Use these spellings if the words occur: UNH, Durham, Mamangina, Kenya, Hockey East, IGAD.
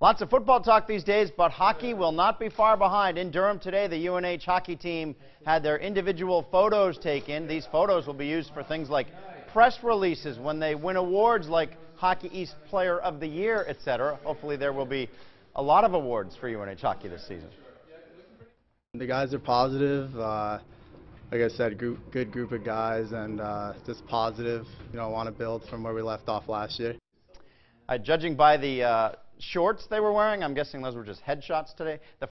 Lots of football talk these days, but hockey will not be far behind. In Durham today, the UNH hockey team had their individual photos taken. These photos will be used for things like press releases when they win awards like Hockey East Player of the Year, etc. Hopefully there will be a lot of awards for UNH hockey this season. The guys are positive. Like I said, good group of guys, and just positive. You know, want to build from where we left off last year. Judging by the shorts they were wearing, I'm guessing those were just headshots today. The